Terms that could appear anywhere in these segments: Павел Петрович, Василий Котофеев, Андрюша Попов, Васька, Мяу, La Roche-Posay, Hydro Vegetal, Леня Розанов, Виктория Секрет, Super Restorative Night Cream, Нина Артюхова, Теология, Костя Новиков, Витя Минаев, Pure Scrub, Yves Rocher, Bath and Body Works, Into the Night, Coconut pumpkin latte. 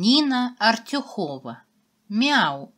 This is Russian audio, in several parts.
Нина Артюхова. Мяу.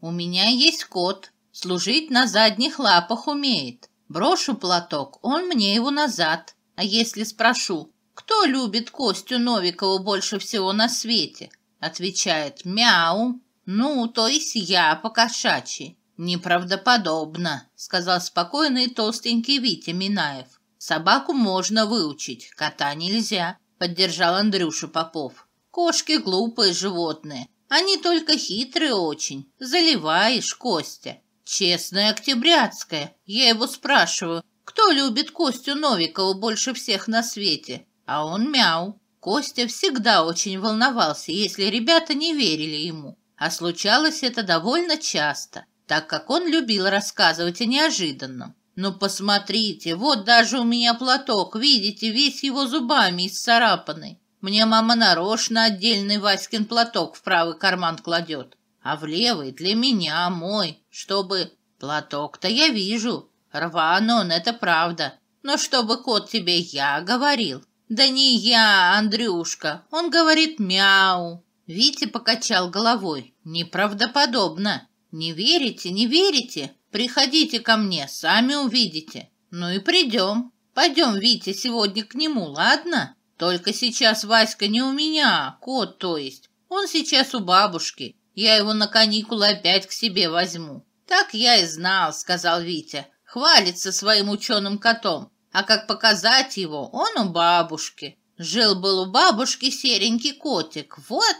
У меня есть кот. Служить на задних лапах умеет. Брошу платок, он мне его назад. А если спрошу, кто любит Костю Новикова больше всего на свете? Отвечает: мяу. Ну, то есть я по-кошачьи. Неправдоподобно, сказал спокойный и толстенький Витя Минаев. Собаку можно выучить, кота нельзя, поддержал Андрюша Попов. Кошки глупые животные. Они только хитрые очень. Заливаешь, Костя. Честная октябрятская. Я его спрашиваю, кто любит Костю Новикова больше всех на свете? А он мяу. Костя всегда очень волновался, если ребята не верили ему. А случалось это довольно часто, так как он любил рассказывать о неожиданном. «Ну, посмотрите, вот даже у меня платок, видите, весь его зубами исцарапанный. Мне мама нарочно отдельный Васькин платок в правый карман кладет, а в левый для меня, мой, чтобы... Платок-то я вижу, рван он, это правда. Но чтобы кот тебе «я» говорил». Да не я, Андрюшка, он говорит «мяу». Витя покачал головой. Неправдоподобно. Не верите, не верите? Приходите ко мне, сами увидите. Ну и придем. Пойдем, Витя, сегодня к нему, ладно? Только сейчас Васька не у меня, кот, то есть. Он сейчас у бабушки. Я его на каникулы опять к себе возьму. Так я и знал, сказал Витя. Хвалится своим ученым котом. А как показать его, он у бабушки. Жил-был у бабушки серенький котик. Вот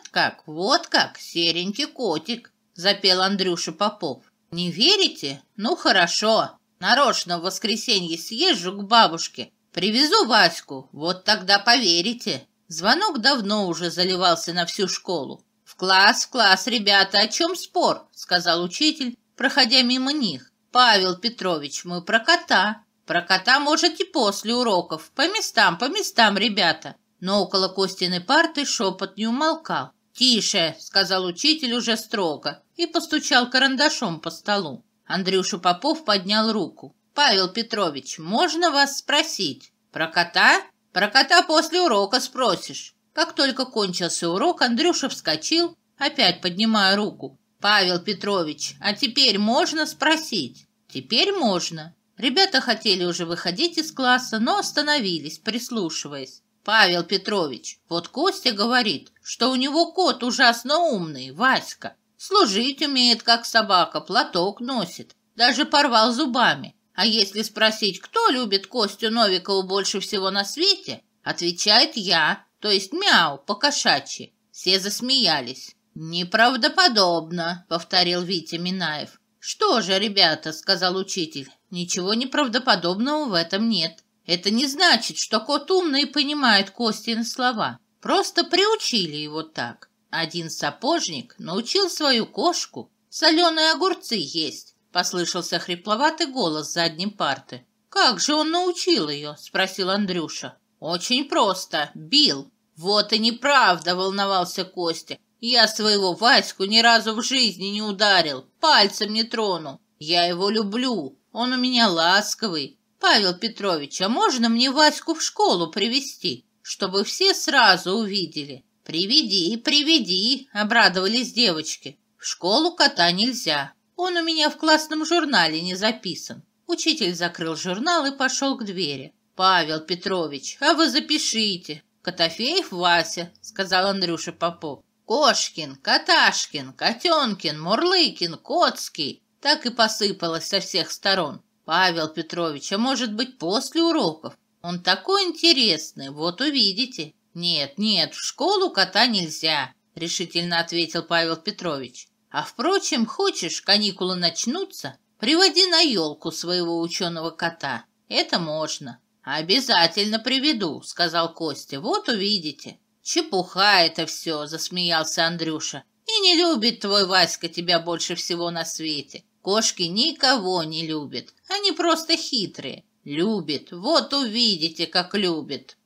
как, серенький котик, запел Андрюша Попов. Не верите? Ну хорошо. Нарочно в воскресенье съезжу к бабушке. Привезу Ваську, вот тогда поверите. Звонок давно уже заливался на всю школу. В класс, ребята, о чем спор? Сказал учитель, проходя мимо них. Павел Петрович, мы про кота. Про кота можете после уроков. По местам, ребята. Но около Костиной парты шепот не умолкал. «Тише!» — сказал учитель уже строго и постучал карандашом по столу. Андрюша Попов поднял руку. «Павел Петрович, можно вас спросить? Про кота? Про кота после урока спросишь». Как только кончился урок, Андрюша вскочил, опять поднимая руку. «Павел Петрович, а теперь можно спросить?» «Теперь можно». Ребята хотели уже выходить из класса, но остановились, прислушиваясь. «Павел Петрович, вот Костя говорит, что у него кот ужасно умный, Васька. Служить умеет, как собака, платок носит, даже порвал зубами. А если спросить, кто любит Костю Новикова больше всего на свете, отвечает «я», то есть «мяу» по-кошачьи». Все засмеялись. «Неправдоподобно», — повторил Витя Минаев. «Что же, ребята», — сказал учитель, — «ничего неправдоподобного в этом нет. Это не значит, что кот умный и понимает Костины слова. Просто приучили его так. Один сапожник научил свою кошку соленые огурцы есть», — послышался хрипловатый голос с задней парты. «Как же он научил ее?» — спросил Андрюша. «Очень просто. Бил». «Вот и неправда», — волновался Костя. «Я своего Ваську ни разу в жизни не ударил, пальцем не тронул. Я его люблю, он у меня ласковый. Павел Петрович, а можно мне Ваську в школу привезти, чтобы все сразу увидели?» «Приведи, приведи», — обрадовались девочки. «В школу кота нельзя, он у меня в классном журнале не записан». Учитель закрыл журнал и пошел к двери. «Павел Петрович, а вы запишите. Котофеев Вася», — сказал Андрюша Попов. «Кошкин, Каташкин, Котенкин, Мурлыкин, Коцкий». Так и посыпалось со всех сторон. «Павел Петрович, а может быть, после уроков? Он такой интересный, вот увидите». «Нет, нет, в школу кота нельзя», — решительно ответил Павел Петрович. «А впрочем, хочешь, каникулы начнутся, приводи на елку своего ученого кота. Это можно». «Обязательно приведу», — сказал Костя, — «вот увидите». «Чепуха это все», — засмеялся Андрюша. «И не любит твой Васька тебя больше всего на свете. Кошки никого не любят, они просто хитрые. Любит, вот увидите, как любит».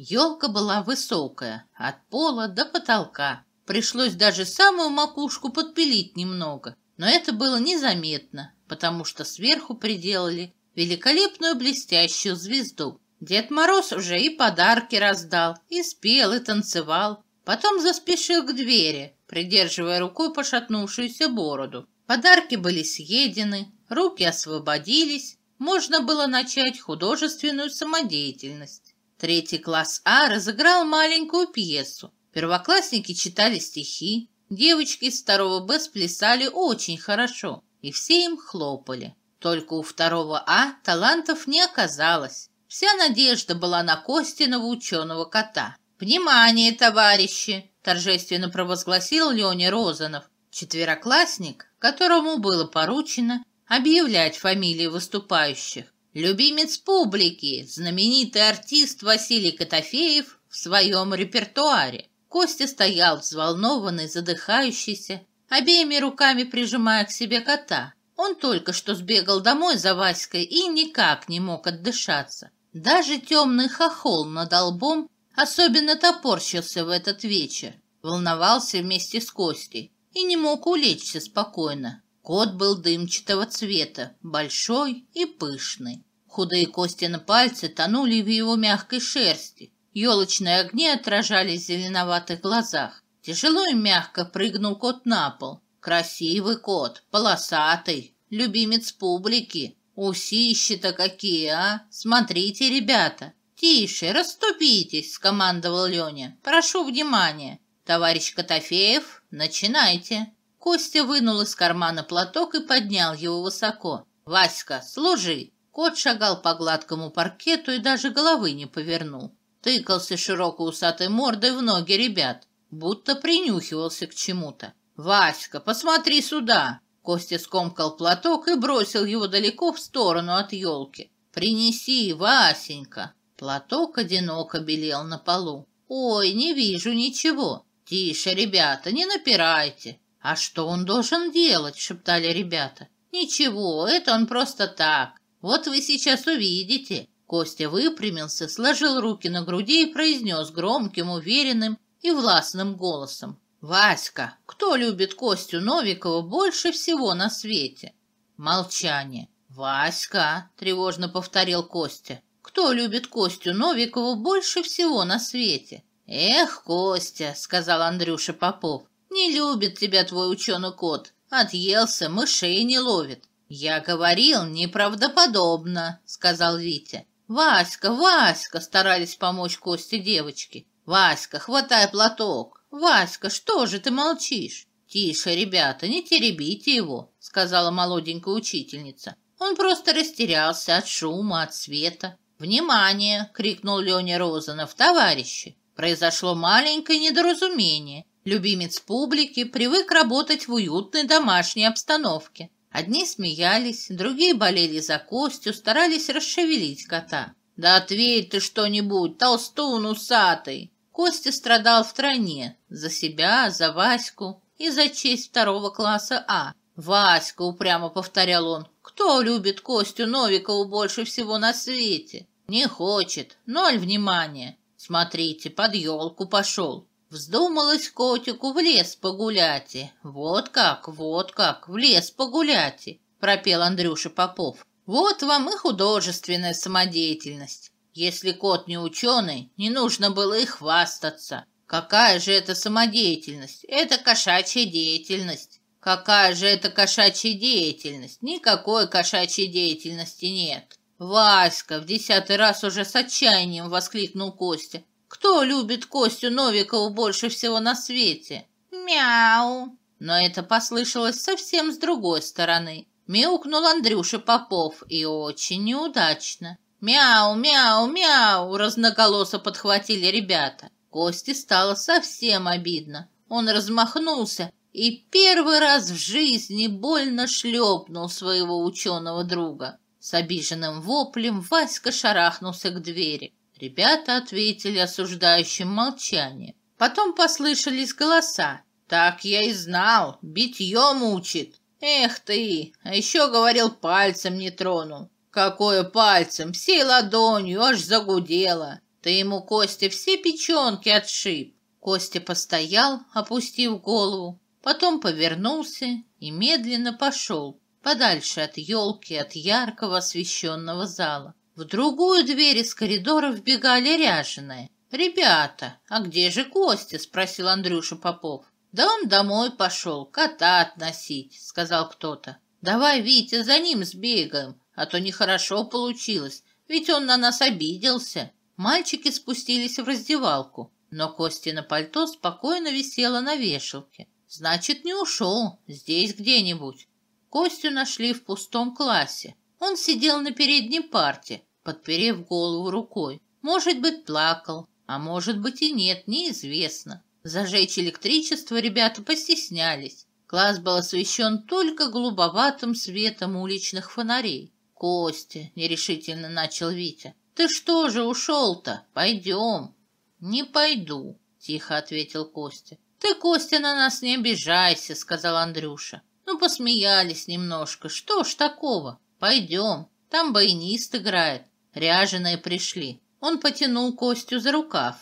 Елка была высокая, от пола до потолка. Пришлось даже самую макушку подпилить немного, но это было незаметно, потому что сверху приделали великолепную блестящую звезду. Дед Мороз уже и подарки раздал, и спел, и танцевал. Потом заспешил к двери, придерживая рукой пошатнувшуюся бороду. Подарки были съедены, руки освободились, можно было начать художественную самодеятельность. Третий класс А разыграл маленькую пьесу. Первоклассники читали стихи, девочки из второго Б сплясали очень хорошо, и все им хлопали. Только у второго А талантов не оказалось. Вся надежда была на Костиного ученого кота. «Внимание, товарищи!» – торжественно провозгласил Леня Розанов, четвероклассник, которому было поручено объявлять фамилии выступающих. Любимец публики, знаменитый артист Василий Котофеев в своем репертуаре. Костя стоял взволнованный, задыхающийся, обеими руками прижимая к себе кота. Он только что сбегал домой за Васькой и никак не мог отдышаться. Даже темный хохол над лбом особенно топорщился в этот вечер, волновался вместе с Костей и не мог улечься спокойно. Кот был дымчатого цвета, большой и пышный. Худые Костины пальцы тонули в его мягкой шерсти. Елочные огни отражались в зеленоватых глазах. Тяжело и мягко прыгнул кот на пол. Красивый кот, полосатый, любимец публики. Усищи-то какие, а? Смотрите, ребята! «Тише, расступитесь!» – скомандовал Леня. «Прошу внимания! Товарищ Котофеев, начинайте!» Костя вынул из кармана платок и поднял его высоко. «Васька, служи!» Кот шагал по гладкому паркету и даже головы не повернул. Тыкался широкой усатой мордой в ноги ребят, будто принюхивался к чему-то. «Васька, посмотри сюда!» Костя скомкал платок и бросил его далеко в сторону от елки. «Принеси, Васенька!» Платок одиноко белел на полу. «Ой, не вижу ничего!» «Тише, ребята, не напирайте!» «А что он должен делать?» — шептали ребята. «Ничего, это он просто так. Вот вы сейчас увидите!» Костя выпрямился, сложил руки на груди и произнес громким, уверенным и властным голосом. «Васька, кто любит Костю Новикова больше всего на свете?» Молчание. «Васька!» — тревожно повторил Костя. «Кто любит Костю Новикова больше всего на свете?» «Эх, Костя!» — сказал Андрюша Попов. «Не любит тебя твой ученый-кот. Отъелся, мышей не ловит». «Я говорил, неправдоподобно!» — сказал Витя. «Васька, Васька!» — старались помочь Косте девочки. «Васька, хватай платок! Васька, что же ты молчишь?» «Тише, ребята, не теребите его!» — сказала молоденькая учительница. Он просто растерялся от шума, от света. «Внимание!» — крикнул Леня Розанов. «Товарищи! Произошло маленькое недоразумение. Любимец публики привык работать в уютной домашней обстановке». Одни смеялись, другие болели за Костю, старались расшевелить кота. «Да ответь ты что-нибудь, толстун усатый!» Костя страдал втройне. За себя, за Ваську и за честь второго класса А. «Васька!» — упрямо повторял он. «Кто любит Костю Новикову больше всего на свете?» «Не хочет. Ноль внимания. Смотрите, под елку пошел. Вздумалось котику в лес погулять. Вот как, в лес погулять», — пропел Андрюша Попов. «Вот вам и художественная самодеятельность. Если кот не ученый, не нужно было и хвастаться. Какая же это самодеятельность? Это кошачья деятельность». «Какая же это кошачья деятельность? Никакой кошачьей деятельности нет!» «Васька!» — в 10-й раз уже с отчаянием воскликнул Костя. «Кто любит Костю Новикову больше всего на свете?» «Мяу!» Но это послышалось совсем с другой стороны. Мяукнул Андрюша Попов, и очень неудачно. «Мяу! Мяу! Мяу!» — разноголосо подхватили ребята. Косте стало совсем обидно. Он размахнулся и первый раз в жизни больно шлепнул своего ученого друга. С обиженным воплем Васька шарахнулся к двери. Ребята ответили осуждающим молчанием. Потом послышались голоса. «Так я и знал, битье мучит!» «Эх ты! А еще говорил, пальцем не тронул!» «Какое пальцем? Всей ладонью, аж загудело! Ты ему, Костя, все печенки отшиб!» Костя постоял, опустив голову. Потом повернулся и медленно пошел подальше от елки, от яркого освещенного зала. В другую дверь из коридора вбегали ряженые. «Ребята, а где же Костя?» – спросил Андрюша Попов. «Да он домой пошел, кота относить», – сказал кто-то. «Давай, Витя, за ним сбегаем, а то нехорошо получилось, ведь он на нас обиделся». Мальчики спустились в раздевалку, но Костина пальто спокойно висело на вешалке. «Значит, не ушел, здесь где-нибудь». Костю нашли в пустом классе. Он сидел на передней парте, подперев голову рукой. Может быть, плакал, а может быть и нет, неизвестно. Зажечь электричество ребята постеснялись. Класс был освещен только голубоватым светом уличных фонарей. «Костя», — нерешительно начал Витя, — «ты что же ушел-то? Пойдем». «Не пойду», — тихо ответил Костя. «Ты, Костя, на нас не обижайся», — сказал Андрюша. «Ну, посмеялись немножко, что ж такого? Пойдем, там баянист играет, ряженые пришли». Он потянул Костю за рукав.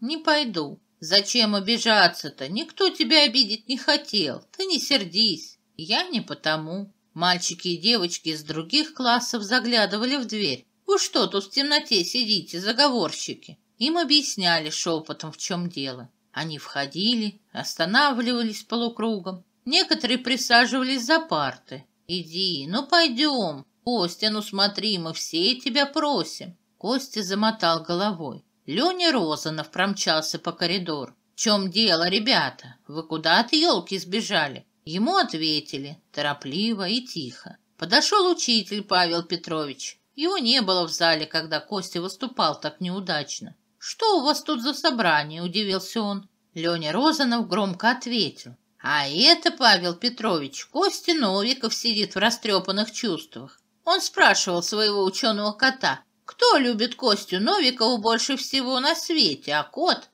«Не пойду». «Зачем обижаться-то? Никто тебя обидеть не хотел. Ты не сердись». «Я не потому». Мальчики и девочки из других классов заглядывали в дверь. «Вы что тут в темноте сидите, заговорщики?» Им объясняли шепотом, в чем дело. Они входили, останавливались полукругом. Некоторые присаживались за парты. «Иди, ну пойдем. Костя, ну смотри, мы все тебя просим». Костя замотал головой. Леня Розанов промчался по коридору. «В чем дело, ребята? Вы куда от елки сбежали?» Ему ответили, торопливо и тихо. Подошел учитель Павел Петрович. Его не было в зале, когда Костя выступал так неудачно. «Что у вас тут за собрание?» – удивился он. Леня Розанов громко ответил. «А это, Павел Петрович, Костя Новиков сидит в растрепанных чувствах. Он спрашивал своего ученого кота, кто любит Костю Новикова больше всего на свете, а кот...»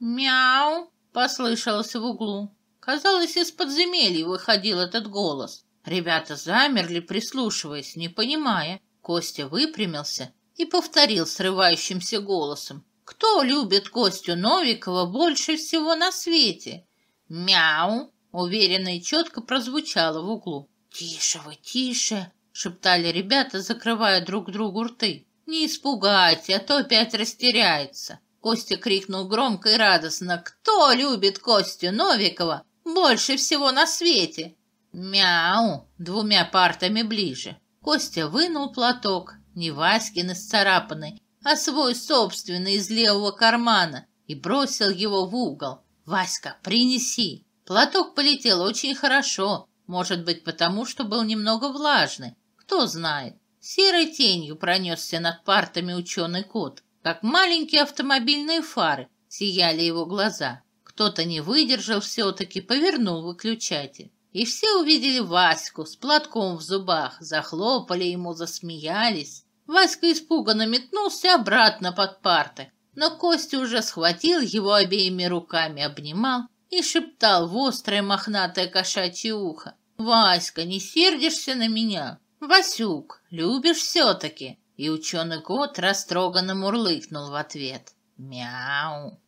«Мяу!» — послышалось в углу. Казалось, из подземелья выходил этот голос. Ребята замерли, прислушиваясь, не понимая. Костя выпрямился и повторил срывающимся голосом. «Кто любит Костю Новикова больше всего на свете?» «Мяу!» — уверенно и четко прозвучало в углу. «Тише вы, тише!» — шептали ребята, закрывая друг другу рты. «Не испугайте, а то опять растеряется!» Костя крикнул громко и радостно. «Кто любит Костю Новикова больше всего на свете?» «Мяу!» Двумя партами ближе. Костя вынул платок, не Васькин исцарапанный, а свой собственный из левого кармана, и бросил его в угол. «Васька, принеси!» Платок полетел очень хорошо, может быть, потому что был немного влажный, кто знает. Серой тенью пронесся над партами ученый кот. Как маленькие автомобильные фары сияли его глаза. Кто-то не выдержал все-таки, повернул выключатель. И все увидели Ваську с платком в зубах, захлопали ему, засмеялись. Васька испуганно метнулся обратно под парты, но Костя уже схватил его обеими руками, обнимал и шептал в острое мохнатое кошачье ухо. «Васька, не сердишься на меня? Васюк, любишь все-таки?» И ученый кот растроганно мурлыкнул в ответ. «Мяу!»